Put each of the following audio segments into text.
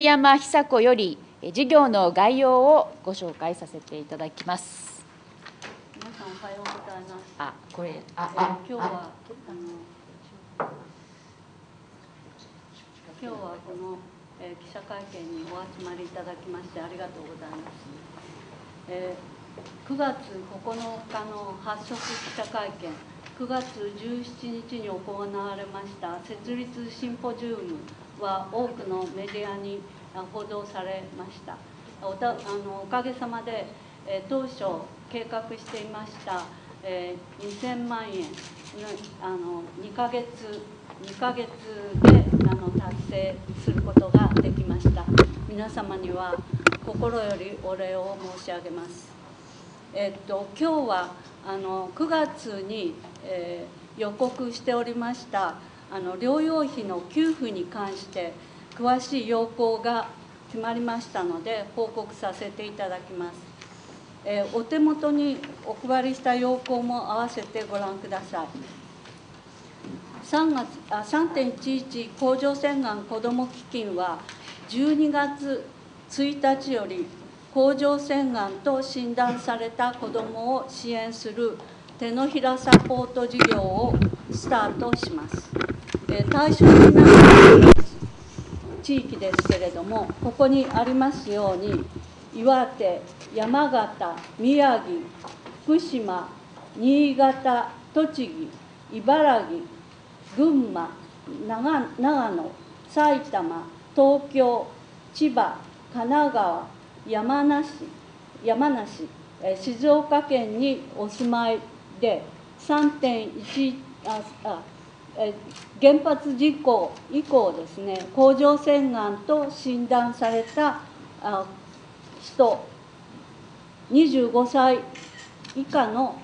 栗山久子より事業の概要をご紹介させていただきます。皆さんおはようございます。今日はこの記者会見にお集まりいただきましてありがとうございます。9月9日の発足記者会見、9月17日に行われました設立シンポジウムは多くのメディアに報道されました。おかげさまで当初計画していました2000万円2ヶ月で達成することができました。皆様には心よりお礼を申し上げます。今日は9月に、予告しておりました療養費の給付に関して詳しい要項が決まりましたので報告させていただきます。お手元にお配りした要項も合わせてご覧ください。3.11 甲状腺がん子ども基金は12月1日より甲状腺がんと診断された子どもを支援する手のひらサポート事業をスタートします。対象になる地域ですけれども、ここにありますように、岩手、山形、宮城、福島、新潟、栃木、茨城、群馬、長野、埼玉、東京、千葉、神奈川、山梨、静岡県にお住まいで、原発事故以降ですね、甲状腺がんと診断された人、25歳以下の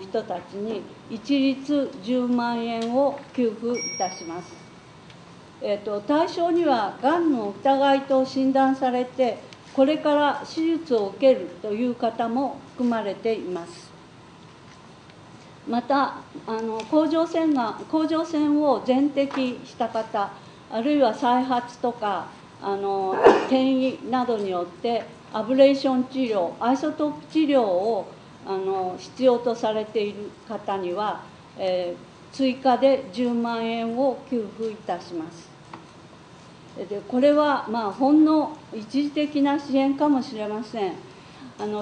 人たちに一律10万円を給付いたします。対象には、がんの疑いと診断されて、これから手術を受けるという方も含まれています。また甲状腺を全摘した方、あるいは再発とか転移などによってアブレーション治療、アイソトープ治療を必要とされている方には、追加で10万円を給付いたします。でこれは、ほんの一時的な支援かもしれません。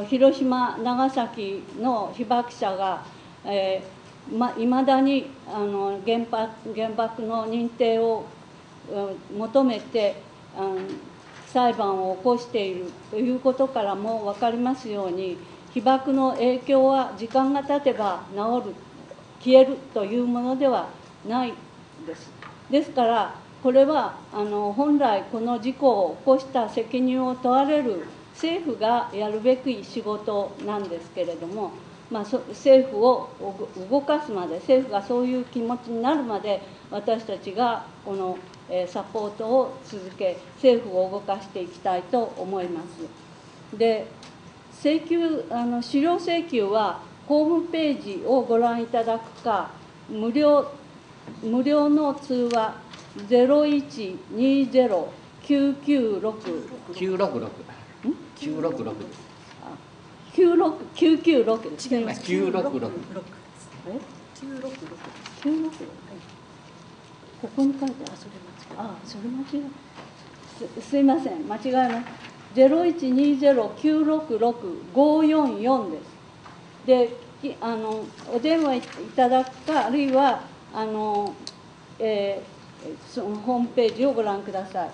広島、長崎の被爆者がいまだに原爆の認定を求めて裁判を起こしているということからも分かりますように、被爆の影響は時間が経てば治る、消えるというものではないです。ですから、これは本来、この事故を起こした責任を問われる政府がやるべき仕事なんですけれども。政府を動かすまで、政府がそういう気持ちになるまで、私たちがこのサポートを続け、政府を動かしていきたいと思います。で、資料請求は、ホームページをご覧いただくか、無料の通話、0120996です。996です。違います。966。966。ここに書いてすいません、間違えます。0120966-544です。で、お電話いただくか、あるいはそのホームページをご覧くださ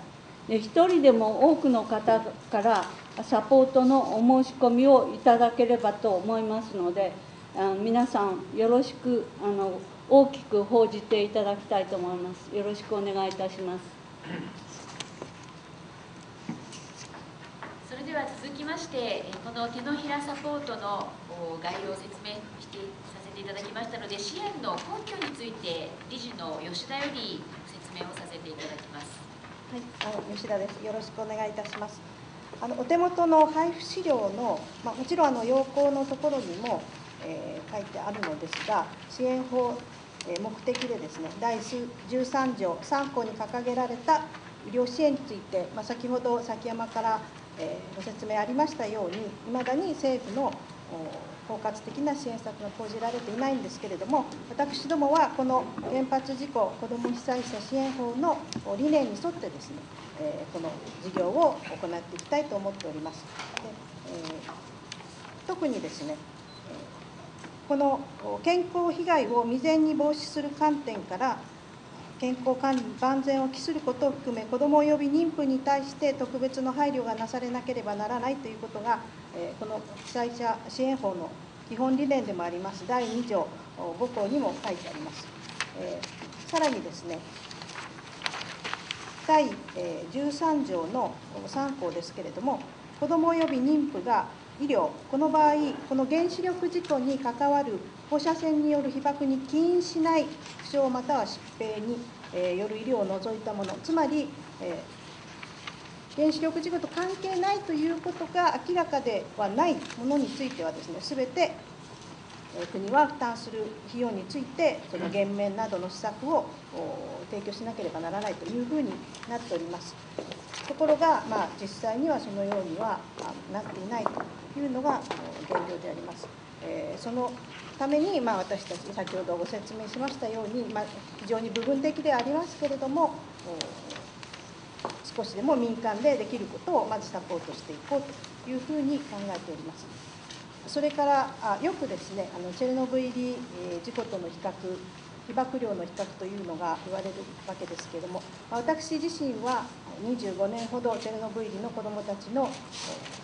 い。で、一人でも多くの方からサポートのお申し込みをいただければと思いますので、皆さんよろしく大きく報じていただきたいと思います。よろしくお願いいたします。それでは続きまして、この手のひらサポートの概要を説明させていただきましたので、支援の根拠について理事の吉田より説明をさせていただきます。はい、吉田です。よろしくお願いいたします。お手元の配布資料の、もちろん要項のところにも、書いてあるのですが、支援法、目的でですね、第13条3項に掲げられた医療支援について、先ほど崎山からご説明ありましたように、いまだに政府の包括的な支援策が講じられていないんですけれども、私どもはこの原発事故子ども被災者支援法の理念に沿ってですね、この事業を行っていきたいと思っております。特にですね、この健康被害を未然に防止する観点から、健康管理万全を期することを含め、子ども及び妊婦に対して特別の配慮がなされなければならないということが、この被災者支援法の基本理念でもあります、第2条5項にも書いてあります。さらにですね、第13条の3項ですけれども、子ども及び妊婦が医療、この場合、この原子力事故に関わる放射線による被ばくに起因しない負傷または疾病による医療を除いたもの、つまり、原子力事故と関係ないということが明らかではないものについてはですね、すべて国は負担する費用について、その減免などの施策を提供しなければならないというふうになっております。ところが、実際にはそのようにはなっていないというのが現状であります。そのために、私たち、先ほどご説明しましたように、非常に部分的でありますけれども、少しでも民間でできることをまずサポートしていこうというふうに考えております。それから、よくですね、チェルノブイリ事故との比較、被ばく量の比較というのが言われるわけですけれども、私自身は25年ほどチェルノブイリの子どもたちの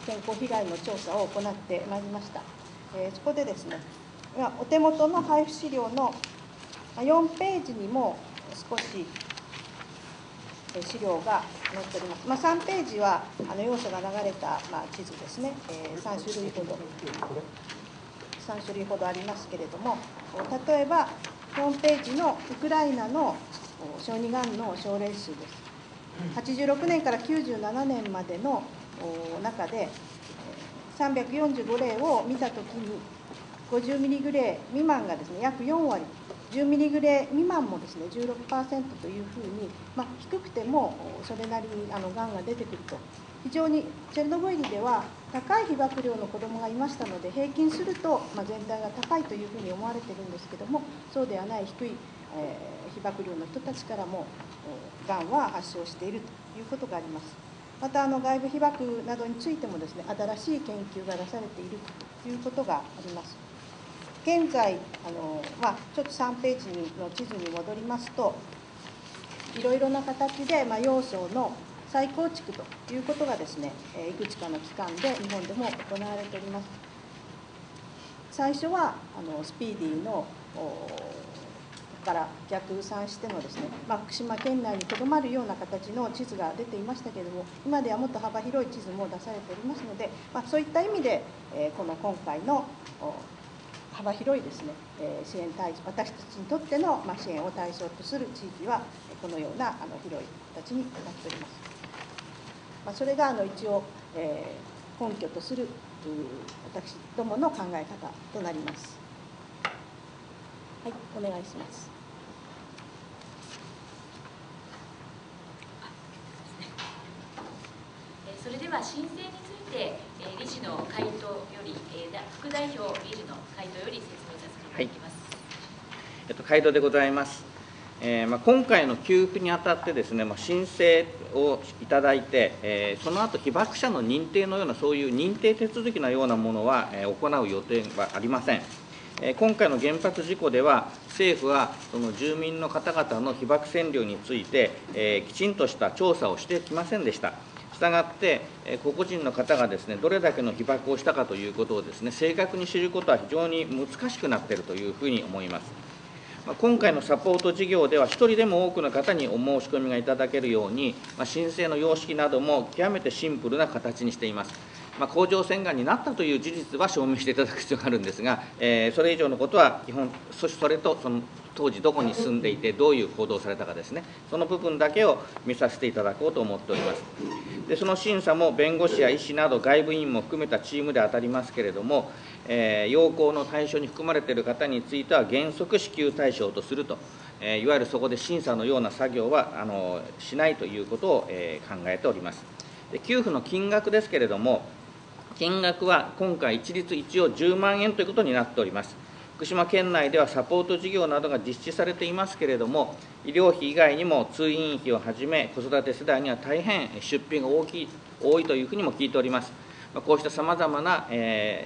健康被害の調査を行ってまいりました。そこでですね、お手元の配布資料の4ページにも少し資料が載っております。3ページは要素が流れた地図ですね、3種類ほどありますけれども、例えば、4ページのウクライナの小児がんの症例数です。86年から97年までの中で、345例を見たときに、50ミリグレー未満がですね、約4割、10ミリグレー未満もですね、16% というふうに、低くてもそれなりにがんが出てくると。非常にチェルノブイリでは高い被ばく量の子どもがいましたので、平均すると全体が高いというふうに思われているんですけども、そうではない低い被ばく量の人たちからもがんは発症しているということがあります。また外部被ばくなどについてもですね、新しい研究が出されているということがあります。現在ちょっと3ページの地図に戻りますと、いろいろな形で要素の再構築ということがですね、いくつかの機関で日本でも行われております。最初はスピーディーのから逆算してのですね、福島県内にとどまるような形の地図が出ていましたけれども、今ではもっと幅広い地図も出されておりますので、そういった意味でこの今回の幅広いですね、支援対象、私たちにとっての支援を対象とする地域はこのような広い形になっております。それが一応、根拠とする私どもの考え方となります。はい、お願いします。それでは申請について理事の回答より、副代表理事の回答より説明させていただきます。はい、回答でございます。今回の給付にあたってですね、申請をいただいて、その後被爆者の認定のような、そういう認定手続きのようなものは、行う予定はありません。今回の原発事故では、政府はその住民の方々の被爆線量について、きちんとした調査をしてきませんでした。したがって、個々人の方がですね、どれだけの被爆をしたかということをですね、正確に知ることは非常に難しくなっているというふうに思います。今回のサポート事業では、1人でも多くの方にお申し込みがいただけるように、申請の様式なども極めてシンプルな形にしています。甲状腺がんになったという事実は証明していただく必要があるんですが、それ以上のことは基本、そしてそれとその当時、どこに住んでいて、どういう行動をされたかですね、その部分だけを見させていただこうと思っております。で、その審査も弁護士や医師など、外部委員も含めたチームで当たりますけれども、要綱の対象に含まれている方については、原則支給対象とすると、いわゆるそこで審査のような作業はしないということを考えております。で、給付の金額ですけれども、金額は今回一律一応10万円ということになっております。福島県内ではサポート事業などが実施されていますけれども、医療費以外にも通院費をはじめ、子育て世代には大変出費が多いというふうにも聞いております。こうしたさまざまな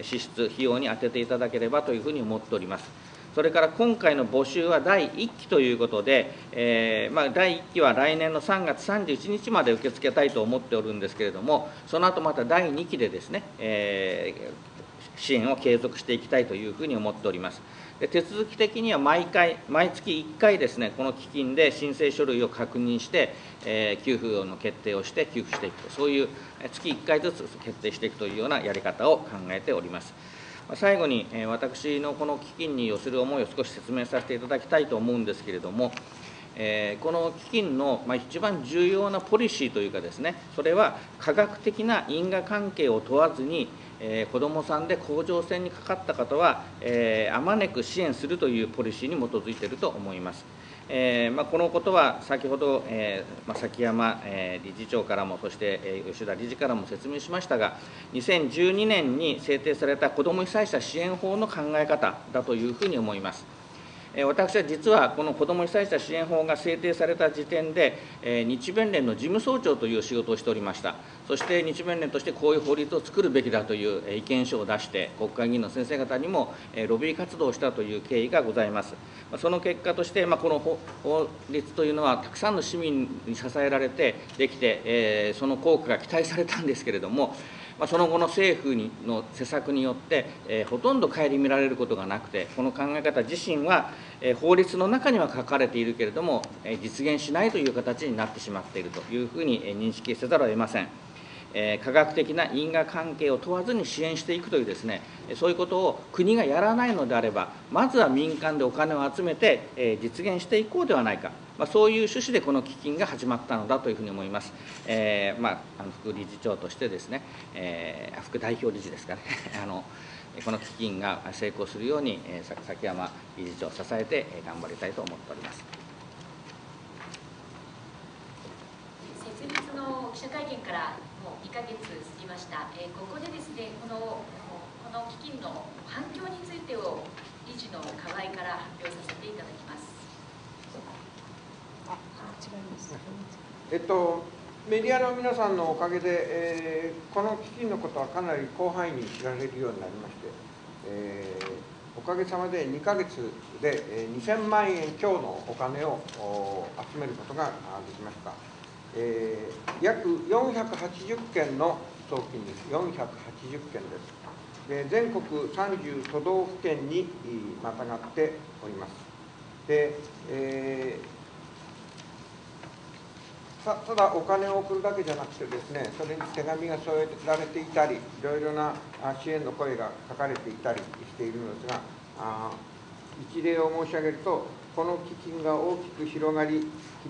支出、費用に充てていただければというふうに思っております。それから今回の募集は第1期ということで、第1期は来年の3月31日まで受け付けたいと思っておるんですけれども、その後また第2期でですね、支援を継続していきたいというふうに思っております。で、手続き的には毎月1回ですね、この基金で申請書類を確認して、給付の決定をして給付していくと、そういう月1回ずつ決定していくというようなやり方を考えております。最後に、私のこの基金に寄せる思いを少し説明させていただきたいと思うんですけれども、この基金の一番重要なポリシーというかですね、それは科学的な因果関係を問わずに、子どもさんで甲状腺にかかった方は、あまねく支援するというポリシーに基づいていると思います。このことは先ほど、崎山、理事長からも、そして、吉田理事からも説明しましたが、2012年に制定された子ども被災者支援法の考え方だというふうに思います。私は実はこの子ども被災者支援法が制定された時点で、日弁連の事務総長という仕事をしておりました。そして日弁連としてこういう法律を作るべきだという意見書を出して、国会議員の先生方にもロビー活動をしたという経緯がございます。その結果として、この法律というのはたくさんの市民に支えられてできて、その効果が期待されたんですけれども、その後の政府の施策によって、ほとんど顧みられることがなくて、この考え方自身は、法律の中には書かれているけれども、実現しないという形になってしまっているというふうに認識せざるを得ません。科学的な因果関係を問わずに支援していくというですね、そういうことを国がやらないのであれば、まずは民間でお金を集めて、実現していこうではないか、そういう趣旨でこの基金が始まったのだというふうに思います。副理事長としてですね、副代表理事ですかねこの基金が成功するように、崎山理事長を支えて頑張りたいと思っております。記者会見からもう2ヶ月過ぎました。ここでですね、この基金の反響についてを理事の河合から発表させていただきます。メディアの皆さんのおかげで、この基金のことはかなり広範囲に知られるようになりまして、おかげさまで2ヶ月で2000万円強のお金を集めることができました。約480件の送金です。480件です。全国30都道府県にまたがっております。で、ただお金を送るだけじゃなくてですね、それに手紙が添えられていたり、いろいろな支援の声が書かれていたりしているのですが、一例を申し上げると、この基金が大きく広がり、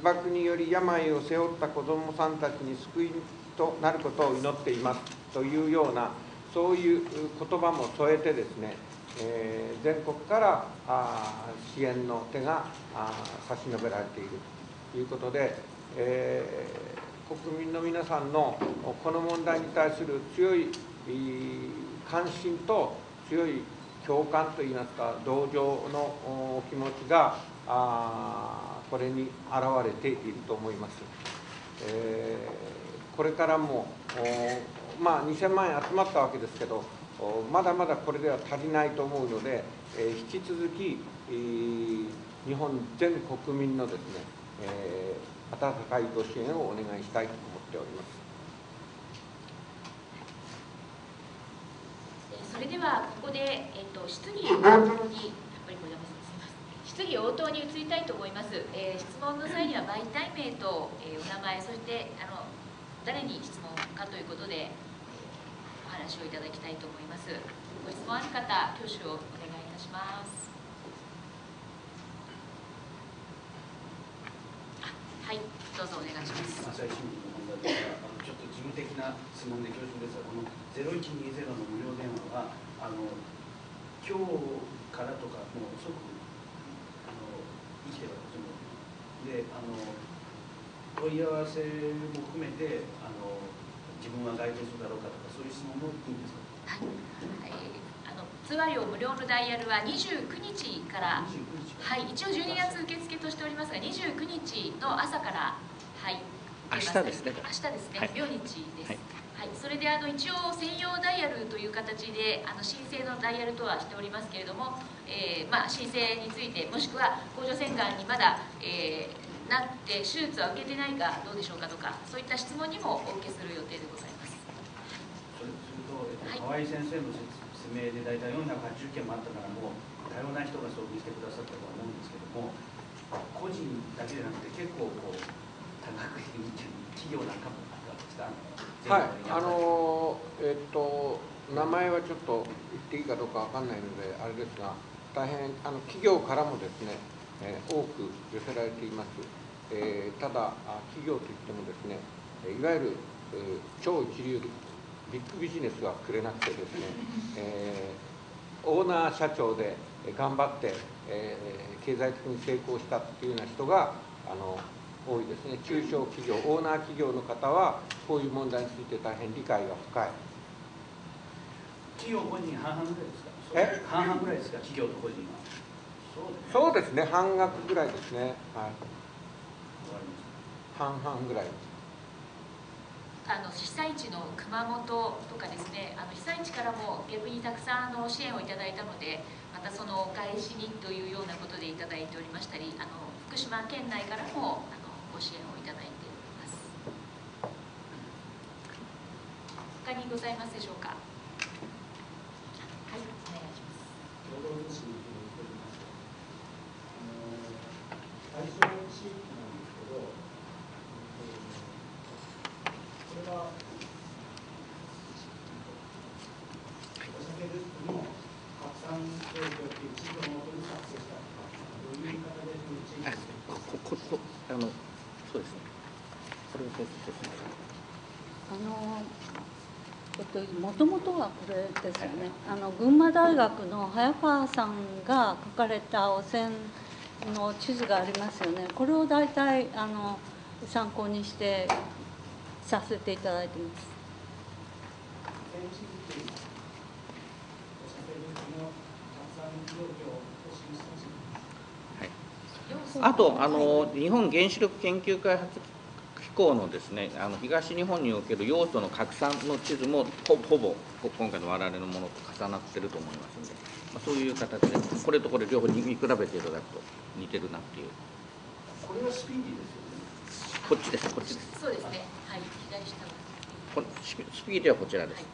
被爆により病を背負った子どもさんたちに救いとなることを祈っていますというような、そういう言葉も添えてですね、全国から支援の手が差し伸べられているということで、国民の皆さんのこの問題に対する強い関心と強い共感といいますか、同情の気持ちがこれに表れていると思います。これからも2000万円集まったわけですけど、まだまだこれでは足りないと思うので、引き続き日本全国民のですね、温かいご支援をお願いしたいと思っております。それではここで、質疑応答に移りたいと思います。質問の際には媒体名と、お名前、そして誰に質問かということで、お話をいただきたいと思います。ご質問ある方、挙手をお願いいたします。はい、どうぞお願いします。事務的な質問で恐縮ですが、この0120の無料電話は、今日からとか、もう即生きてるわけです。で、問い合わせも含めて自分は該当するだろうかとか、そういう質問もいいんですか。はい、ツアー料無料のダイヤルは29日から、はい、一応12月受付としておりますが、29日の朝から、はい、明日ですね、はい、明日ですね、明日です、はいはい、それで一応専用ダイヤルという形で申請のダイヤルとはしておりますけれども、申請について、もしくは甲状腺がんにまだ、なって手術は受けてないかどうでしょうかとか、そういった質問にもお受けする予定でございます。それすると、河合先生の説明で大体480件もあったから、もう多様な人が送付してくださったとは思うんですけども、個人だけじゃなくて結構こう多額に企業なんかもはい、名前はちょっと言っていいかどうかわかんないのであれですが、大変企業からもですね、多く寄せられています。ただ企業といってもですね、いわゆる超一流ビッグビジネスはくれなくてですね、オーナー社長で頑張って、経済的に成功したっていうような人が多いですね。中小企業、オーナー企業の方はこういう問題について大変理解が深い。企業個人半々ぐらいですか。半々ぐらいですか、企業と個人は。そうですね、半額ぐらいですね。はい。半々ぐらい。被災地の熊本とかですね、被災地からも逆にたくさん支援をいただいたので、またそのお返しにというようなことでいただいておりましたり、福島県内からもご支援をいただいております。他にございますでしょうか。はい、お願いします。労働福祉におります。対象地域なんですけど、これはお酒ですけども、発散状況という地域のもとに作成したとか、どういう形で地域ですか。そうですね。これを説明します。もともとはこれですよね。群馬大学の早川さんが書かれた汚染の地図がありますよね。これを大体参考にしてさせていただいています。あと日本原子力研究開発機構のですね、東日本における要素の拡散の地図もほぼ今回の我々のものと重なっていると思いますので、まあ、そういう形でこれとこれ両方見比べていただくと似てるなっていう。これはスピーディーですよね。こっちです。そうですね。はい、左下のスピーディーはこちらです。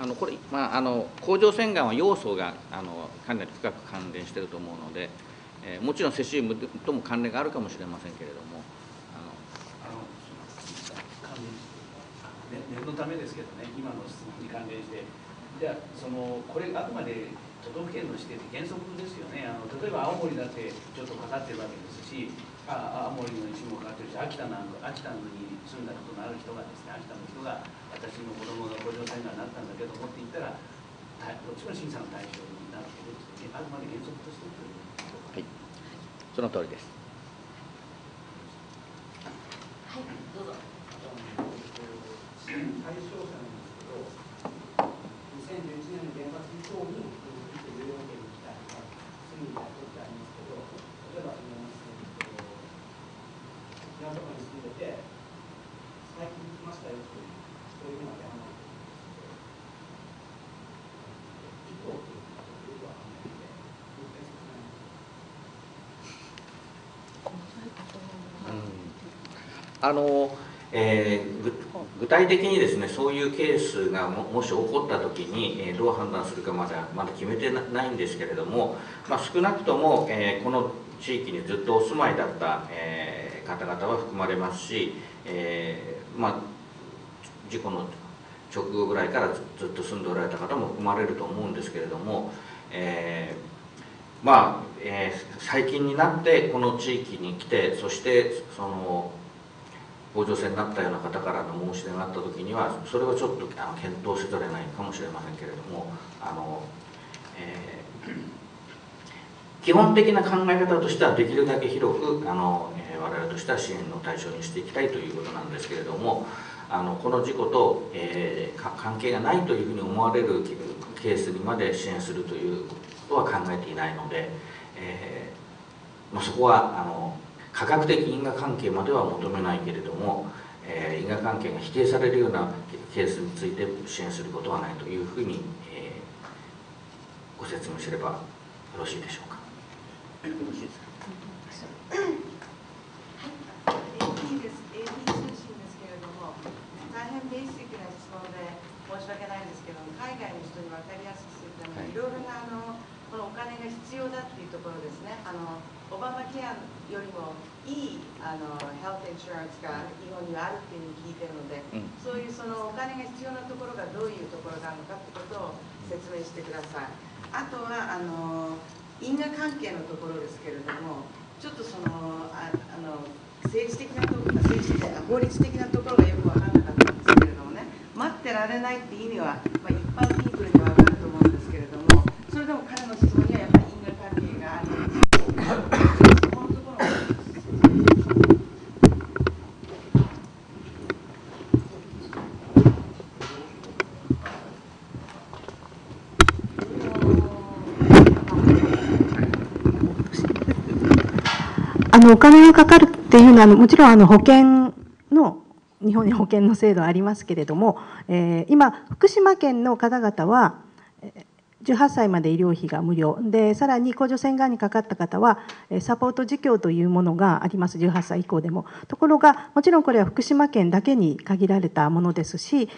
はい、これまあ甲状腺がんは要素がかなり深く関連していると思うので。もちろんセシウムとも関連があるかもしれませんけれども、念のためですけどね、今の質問に関連して、じゃあこれあくまで都道府県の指定って原則ですよね。例えば青森だってちょっとかかってるわけですし、青森の一部もかかってるし、秋田に住んだことのある人がですね、秋田の人が私の子供の甲状腺がんになったんだけどもって言ったら、もちろん審査の対象になるけどですね、あくまで原則としてという。はい、その通りです。はい、どうぞ。対象者なんですけど、2011年の原発以降に14件に来たりとか住んでいたことってありますけど、例えば沖縄とかに住んでて最近来ましたよっていうそういうのはやらない。以降というかよくわかんないのでもう一回説明します。具体的にですね、そういうケースがもし起こった時に、どう判断するかまだ決めてないんですけれども、まあ、少なくとも、この地域にずっとお住まいだった、方々は含まれますし、事故の直後ぐらいからずっと住んでおられた方も含まれると思うんですけれども。最近になってこの地域に来て、そして甲状腺になったような方からの申し出があった時には、それはちょっと検討せざるを得ないかもしれませんけれども、基本的な考え方としてはできるだけ広く我々としては支援の対象にしていきたいということなんですけれども、この事故と、関係がないというふうに思われるケースにまで支援するということは考えていないので、そこは科学的因果関係までは求めないけれども、因果関係が否定されるようなケースについて支援することはないというふうに、ご説明すればよろしいでしょうか。よろしいですか。ベーシックな質問で申し訳ないんですけど、海外の人に分かりやすくするために、いろいろなこのお金が必要だっていうところですね。オバマケアよりもいいヘルスインシュランスが日本にはあるっていうふうに聞いてるので、そういうそのお金が必要なところがどういうところなのかってことを説明してください。あとは因果関係のところですけれども、ちょっとその政治的なところ、法律的なところがよく分からなかったんですけれどもね、待ってられないって意味は、一般ピープルには分かると思うんですけれども、それでも彼の質問にはやっぱり因果関係があるんですけど、そこのところをお金がかかるっていうのは、もちろん保険の、日本に保険の制度ありますけれども、今福島県の方々は18歳まで医療費が無料で、さらに甲状腺がんにかかった方はサポート事業というものがあります。18歳以降でも、ところがもちろんこれは福島県だけに限られたものですし、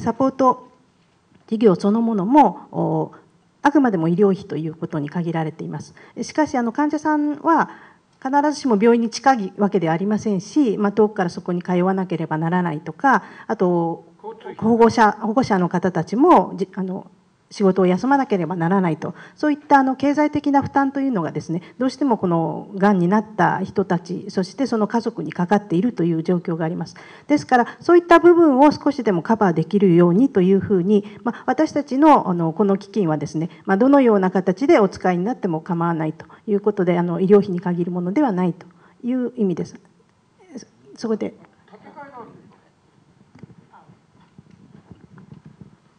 サポート事業そのものもあくまでも医療費ということに限られています。しかし患者さんは必ずしも病院に近いわけではありませんし、遠くからそこに通わなければならないとか、あと保護者の方たちも仕事を休まなければならないと、そういった経済的な負担というのがですね、どうしてもこのがんになった人たち、そしてその家族にかかっているという状況があります。ですからそういった部分を少しでもカバーできるようにというふうに、私たちのこの基金はですね、どのような形でお使いになっても構わないということで、医療費に限るものではないという意味です。そこで。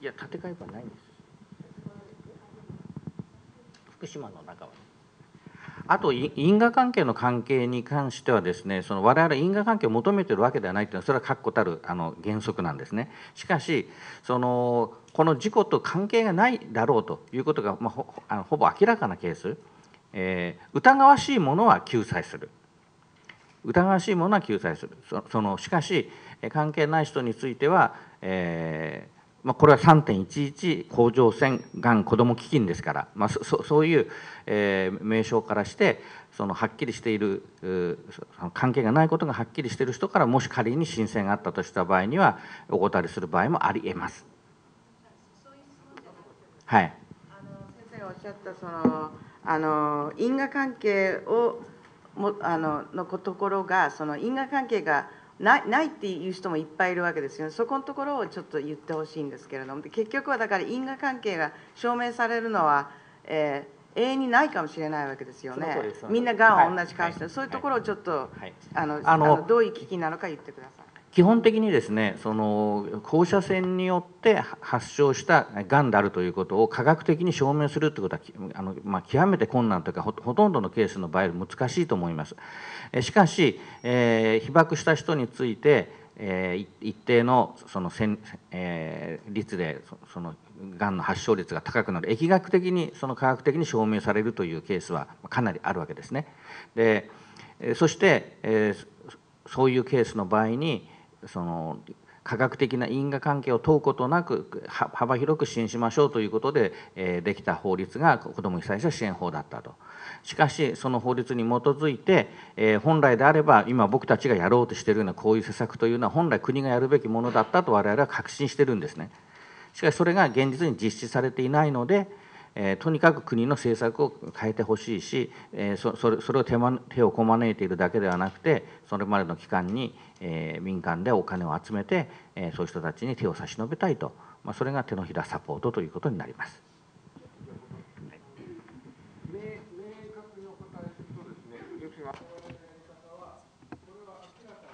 いや、建て替えはないんです。福島の中は、あと因果関係の関係に関してはですね、我々因果関係を求めているわけではないというのは、それは確固たる原則なんですね。しかしこの事故と関係がないだろうということが、ほぼ明らかなケース、疑わしいものは救済する、疑わしいものは救済する、しかし関係ない人については、これは 3.11 甲状腺がん子ども基金ですから、そういう、名称からしてはっきりしている、関係がないことがはっきりしている人から、もし仮に申請があったとした場合にはお断りする場合もありえます。はい、先生がおっしゃった因果関係をのところが、因果関係がないっていう人もいっぱいいるわけですよね。そこのところをちょっと言ってほしいんですけれども、結局はだから因果関係が証明されるのは、永遠にないかもしれないわけですよね。みんながんは同じ顔して、はい、そういうところをちょっと、はい、どういう危機なのか言ってください。基本的にですね、放射線によって発症したがんであるということを科学的に証明するということは極めて困難というか、ほとんどのケースの場合難しいと思います。しかし、被爆した人について、一定の率でがんの発症率が高くなる、疫学的に科学的に証明されるというケースはかなりあるわけですね。で、そして、そういうケースの場合に科学的な因果関係を問うことなく幅広く支援しましょうということで、できた法律が子ども被災者支援法だったと。しかしその法律に基づいて、本来であれば今僕たちがやろうとしているようなこういう施策というのは本来国がやるべきものだったと我々は確信してるんですね。しかしそれが現実に実施されていないので、とにかく国の政策を変えてほしいし、それを手をこまねいているだけではなくて、それまでの期間に、民間でお金を集めて、そういう人たちに手を差し伸べたいと、それが手のひらサポートということになります。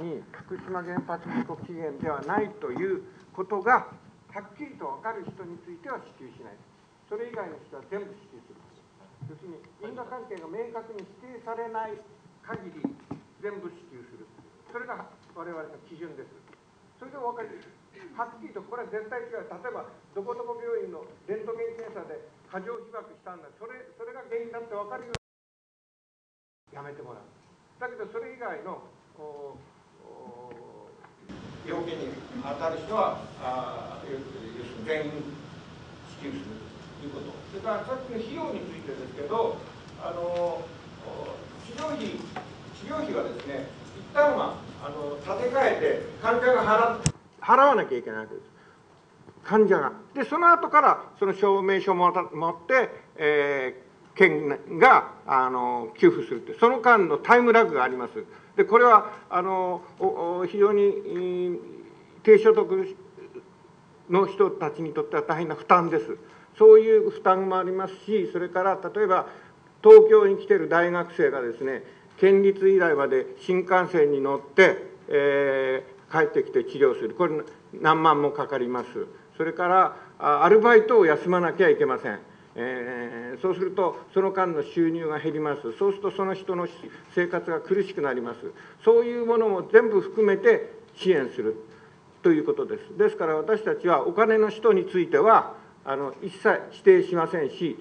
に福島原発事故起源ではないということがはっきりと分かる人については支給しない。それ以外の人は全部支給する。要するに因果関係が明確に指定されない限り全部支給する。それが我々の基準です。それでも分かります。はっきりとこれは絶対違う。例えばどこどこ病院のレントゲン検査で過剰被曝したんだ、それが原因だって分かるようにやめてもらう。だけどそれ以外の要件に当たる人は要するに全員支給するということ。それからさっきの費用についてですけど、治療費はですね、一旦は立て替えて患者が払わなきゃいけないわけです。患者が。で、その後から、その証明書を持って、県が給付するって、その間のタイムラグがあります。で、これは非常に低所得の人たちにとっては大変な負担です。そういう負担もありますし、それから例えば、東京に来てる大学生がですね、県立医大まで新幹線に乗って、帰ってきて治療する、これ何万もかかります。それからアルバイトを休まなきゃいけません。そうするとその間の収入が減ります。そうするとその人の生活が苦しくなります。そういうものも全部含めて支援するということです。ですから私たちはお金の人については一切指定しませんし、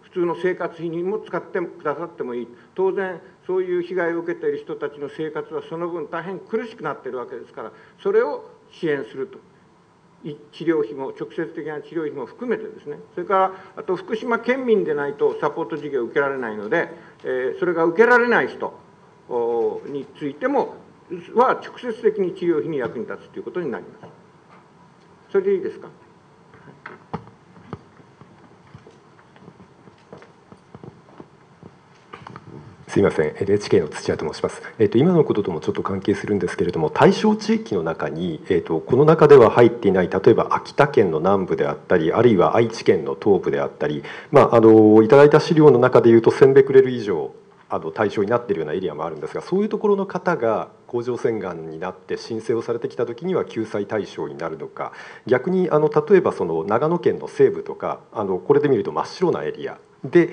普通の生活費にも使ってくださってもいい。当然そういう被害を受けている人たちの生活はその分大変苦しくなっているわけですから、それを支援すると。治療費も、直接的な治療費も含めてですね。それからあと福島県民でないとサポート事業を受けられないので、それが受けられない人についてもは直接的に治療費に役に立つということになります。それでいいですか。すいません、NHK の土屋と申します。今のことともちょっと関係するんですけれども、対象地域の中に、この中では入っていない、例えば秋田県の南部であったり、あるいは愛知県の東部であったり、いただいた資料の中でいうと1000ベクレル以上対象になっているようなエリアもあるんですが、そういうところの方が甲状腺がんになって申請をされてきた時には救済対象になるのか、逆に例えばその長野県の西部とかこれで見ると真っ白なエリアで、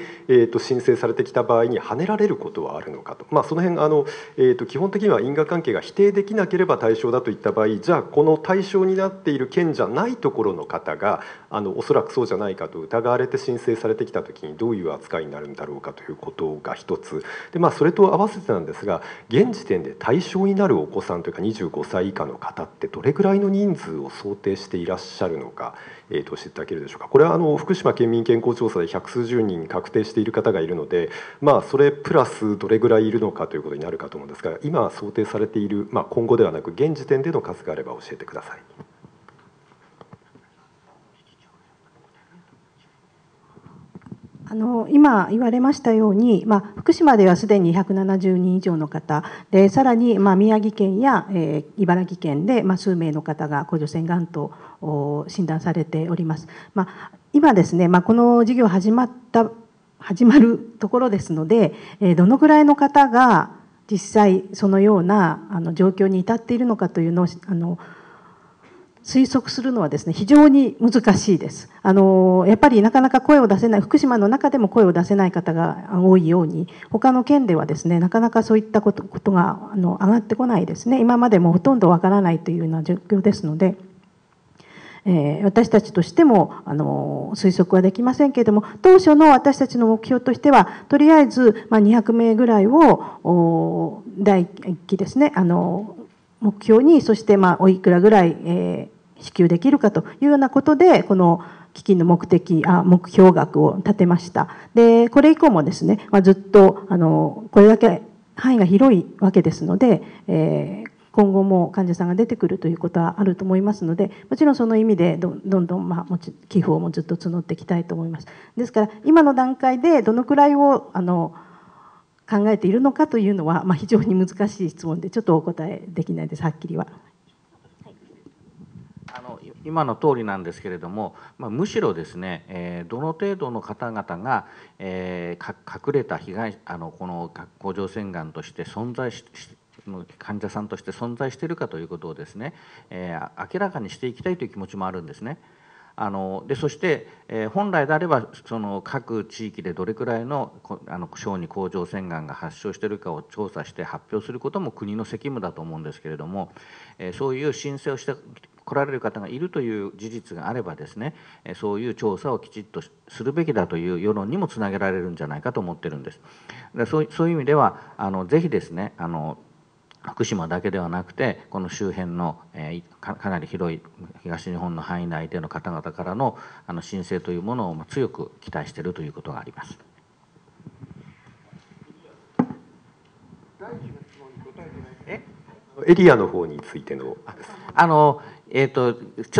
申請されてきた場合にはねられることはあるのかと、その辺基本的には因果関係が否定できなければ対象だといった場合、じゃあこの対象になっている県じゃないところの方がおそらくそうじゃないかと疑われて申請されてきた時にどういう扱いになるんだろうかということが一つで、それと合わせてなんですが、現時点で対象になるお子さんというか25歳以下の方ってどれぐらいの人数を想定していらっしゃるのか、教えていただけるでしょうか。これは福島県民健康調査で百数十人確定している方がいるので、それプラスどれぐらいいるのかということになるかと思うんですが、今想定されている、今後ではなく現時点での数があれば教えてください。今言われましたように、福島ではすでに170人以上の方で、さらに宮城県や茨城県で数名の方が甲状腺がんと診断されております。今ですね、この事業始まるところですので、どのぐらいの方が実際そのような状況に至っているのかというのを推測するのはですね、非常に難しいです。やっぱりなかなか声を出せない、福島の中でも声を出せない方が多いように、他の県ではですね、なかなかそういったことが上がってこないですね。今までもほとんどわからないというような状況ですので、私たちとしても推測はできませんけれども、当初の私たちの目標としては、とりあえず200名ぐらいを第1期ですね、目標に、そしておいくらぐらい支給できるかというようなことで、この基金の目標額を立てました。で、これ以降もですね、ずっとこれだけ範囲が広いわけですので、今後も患者さんが出てくるということはあると思いますので、もちろんその意味でどんどん寄付をもずっと募っていきたいと思います。ですから今の段階でどのくらいを考えているのかというのは、非常に難しい質問でちょっとお答えできないです、はっきりは。今の通りなんですけれども、むしろですね、どの程度の方々が、隠れた被害この甲状腺がんとして存在しの患者さんとして存在しているかということをですね、明らかにしていきたいという気持ちもあるんですね。でそして、本来であればその各地域でどれくらいの小児甲状腺がんが発症しているかを調査して発表することも国の責務だと思うんですけれども、そういう申請をして来られる方がいるという事実があればですね、そういう調査をきちっとするべきだという世論にもつなげられるんじゃないかと思ってるんです。そういう意味ではぜひですね福島だけではなくてこの周辺のかなり広い東日本の範囲内での方々からの申請というものを強く期待しているということがあります。エリアの方についてのちょ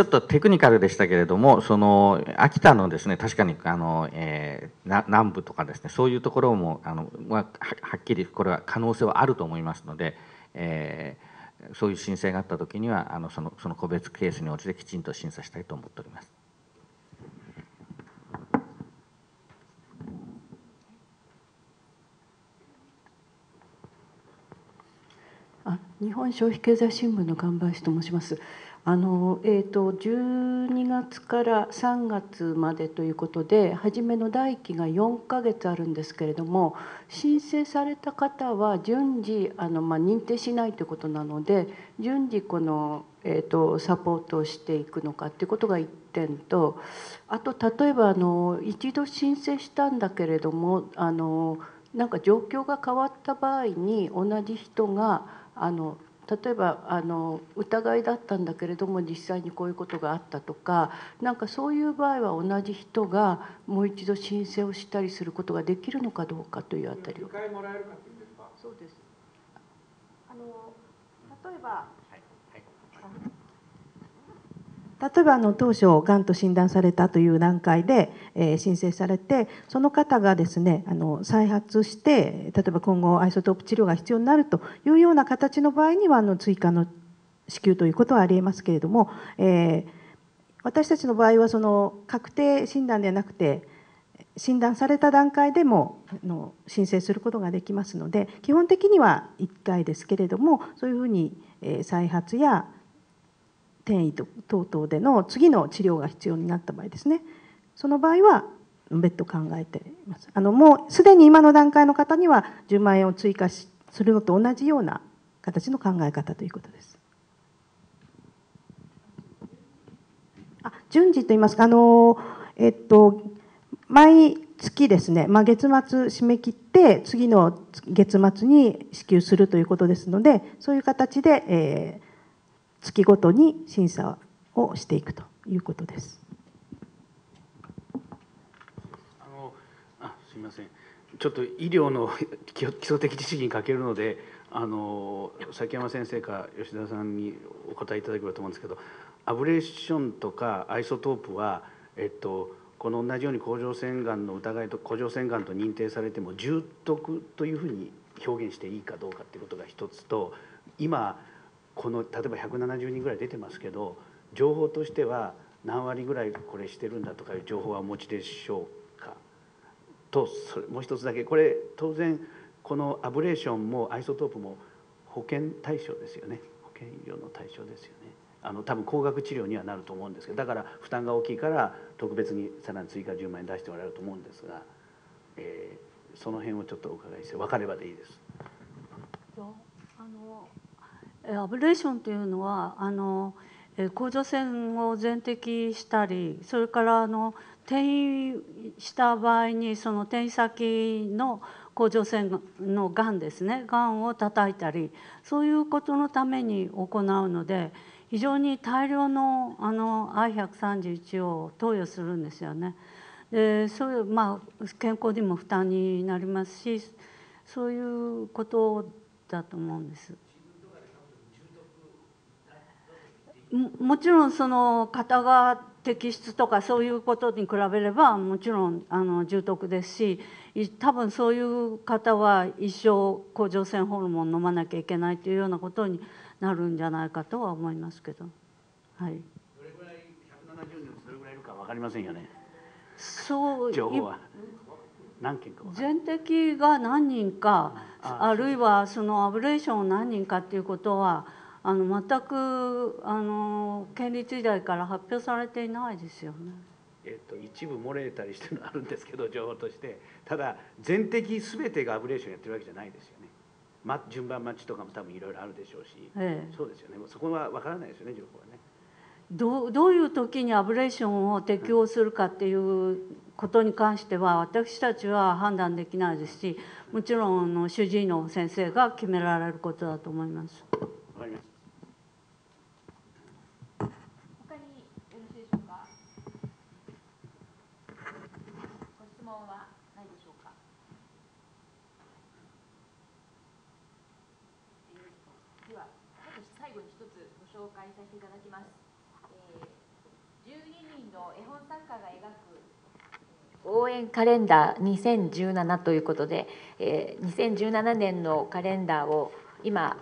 っとテクニカルでしたけれども、その秋田のですね、確かに南部とかですね、そういうところもはっきりこれは可能性はあると思いますので、そういう申請があったときにはその個別ケースに応じてきちんと審査したいと思っております。日本消費経済新聞の神林と申します。12月から3月までということで、初めの第1期が4ヶ月あるんですけれども、申請された方は順次認定しないということなので、順次この、サポートをしていくのかということが1点と、あと例えば一度申請したんだけれどもなんか状況が変わった場合に同じ人が例えば疑いだったんだけれども実際にこういうことがあったとか、なんかそういう場合は同じ人がもう一度申請をしたりすることができるのかどうかというあたりを。そうです。例えば、当初がんと診断されたという段階で、申請されて、その方がですね再発して、例えば今後アイソトープ治療が必要になるというような形の場合には追加の支給ということはありえますけれども、私たちの場合は確定診断ではなくて診断された段階でも申請することができますので、基本的には1回ですけれども、そういうふうに再発や転移等々での次の治療が必要になった場合ですね、その場合は別途考えています。もうすでに今の段階の方には10万円を追加するのと同じような形の考え方ということです。順次と言いますか、毎月ですね、月末締め切って次の月末に支給するということですので、そういう形で、月ごとに審査をしていくということです。すみません。ちょっと医療の基礎的知識に欠けるので、崎山先生か吉田さんにお答えいただければと思うんですけど、アブレーションとかアイソトープは、この同じように甲状腺がんの疑いと甲状腺がんと認定されても重篤というふうに表現していいかどうかということが一つと、今この例えば170人ぐらい出てますけど、情報としては何割ぐらいこれしてるんだとかいう情報はお持ちでしょうかと、それもう一つだけ、これ当然このアブレーションもアイソトープも保険対象ですよね、保険医療の対象ですよね。多分高額治療にはなると思うんですけど、だから負担が大きいから特別にさらに追加10万円出してもらえると思うんですが、その辺をちょっとお伺いして、分かればでいいです。アブレーションというのは甲状腺を全摘したり、それから転移した場合にその転移先の甲状腺のがんですね、がんを叩いたり、そういうことのために行うので、非常に大量のI131 を投与するんですよね。でそういう健康にも負担になりますし、そういうことだと思うんです。もちろんその型が摘出とかそういうことに比べればもちろん重篤ですし、多分そういう方は一生甲状腺ホルモン飲まなきゃいけないというようなことになるんじゃないかとは思いますけど、はい、どれぐらい170人どれぐらいいるか分かりませんよね、そう情報は。何件か、全摘が何人か、あるいはそのアブレーションを何人かっていうことは全く県立時代から発表されていないですよね。一部漏れたりしてるのあるんですけど、情報として。ただ全摘全てがアブレーションやってるわけじゃないですよね。順番待ちとかも多分いろいろあるでしょうし、そうですよね。そこは分からないですよね、情報はね。どういう時にアブレーションを適用するかっていうことに関しては私たちは判断できないですし、もちろん主治医の先生が決められることだと思います。他によろしいでしょうか。ご質問はないでしょうか。では最後に一つご紹介させていただきます。12人の絵本作家が描く応援カレンダー2017ということで、2017年のカレンダーを今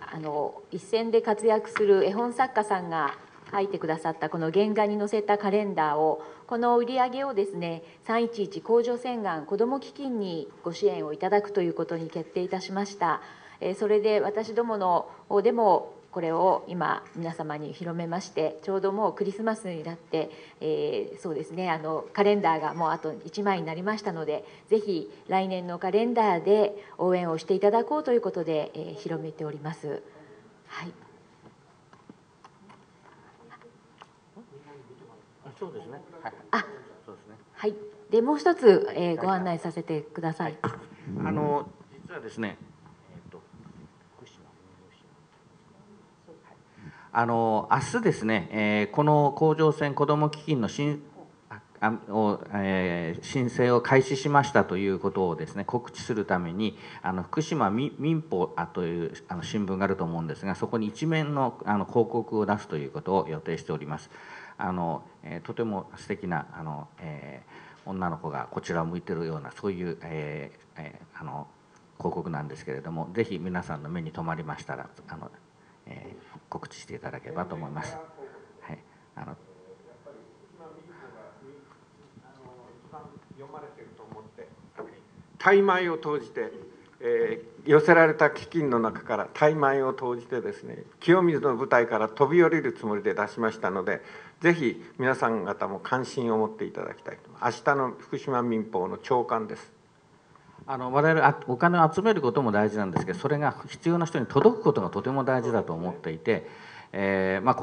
一線で活躍する絵本作家さんが書いてくださったこの原画に載せたカレンダーを、この売り上げをですね、311甲状腺がん子ども基金にご支援をいただくということに決定いたしました。それで私どもの方でもこれを今皆様に広めまして、ちょうどもうクリスマスになって、そうですね、カレンダーがもうあと1枚になりましたので、ぜひ来年のカレンダーで応援をしていただこうということで、広めております。はい。そうですね。あ、そうですね。はい。でもう一つ、ご案内させてください。はい、実はですね。明日ですね、この甲状腺子ども基金の申請を開始しましたということをですね、告知するために福島民報という新聞があると思うんですが、そこに一面の広告を出すということを予定しております。とても素敵な女の子がこちらを向いているような、そういう、広告なんですけれども、ぜひ皆さんの目に留まりましたら告知していただければと思います。はい、大枚を投じて、寄せられた基金の中から大枚を投じてですね、清水の舞台から飛び降りるつもりで出しましたので、ぜひ皆さん方も関心を持っていただきたいと思います。明日の福島民報の朝刊です。我々お金を集めることも大事なんですけど、それが必要な人に届くことがとても大事だと思っていて、こう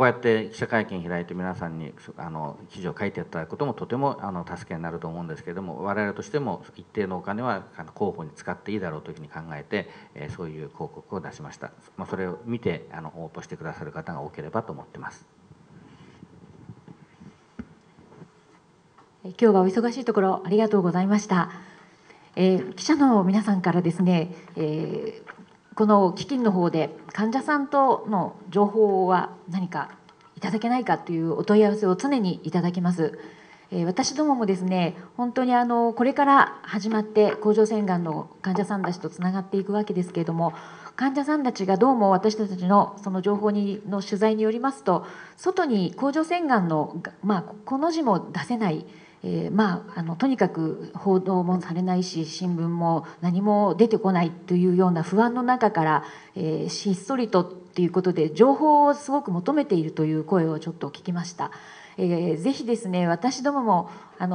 やって記者会見開いて皆さんに記事を書いていただくこともとても助けになると思うんですけれども、我々としても一定のお金は広報に使っていいだろうというふうに考えて、そういう広告を出しました。それを見て応募してくださる方が多ければと思っています。今日はお忙しいところありがとうございました。記者の皆さんからですね、この基金の方で患者さんとの情報は何かいただけないかというお問い合わせを常にいただきます。私どももですね、本当にこれから始まって甲状腺がんの患者さんたちとつながっていくわけですけれども、患者さんたちがどうも私たちのその情報の取材によりますと、外に甲状腺がんの、この字も出せない。とにかく報道もされないし、新聞も何も出てこないというような不安の中から、ひっそりとっていうことで情報をすごく求めているという声をちょっと聞きました。ぜひですね、私どもも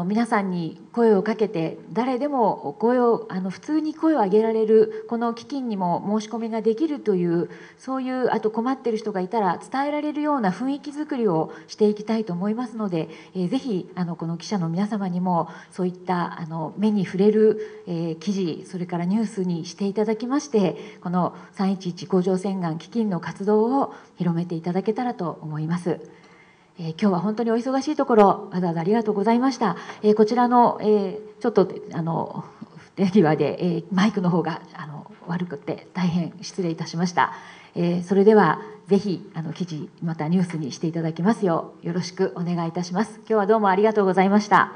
皆さんに声をかけて、誰でも普通に声を上げられるこの基金にも申し込みができるという、そういう、あと困っている人がいたら伝えられるような雰囲気づくりをしていきたいと思いますので、ぜひこの記者の皆様にもそういった目に触れる、記事、それからニュースにしていただきまして、この311甲状腺がん基金の活動を広めていただけたらと思います。今日は本当にお忙しいところわざわざありがとうございました。こちらの、ちょっと手際で、マイクの方が悪くて大変失礼いたしました。それではぜひ記事、またニュースにしていただきますようよろしくお願いいたします。今日はどうもありがとうございました。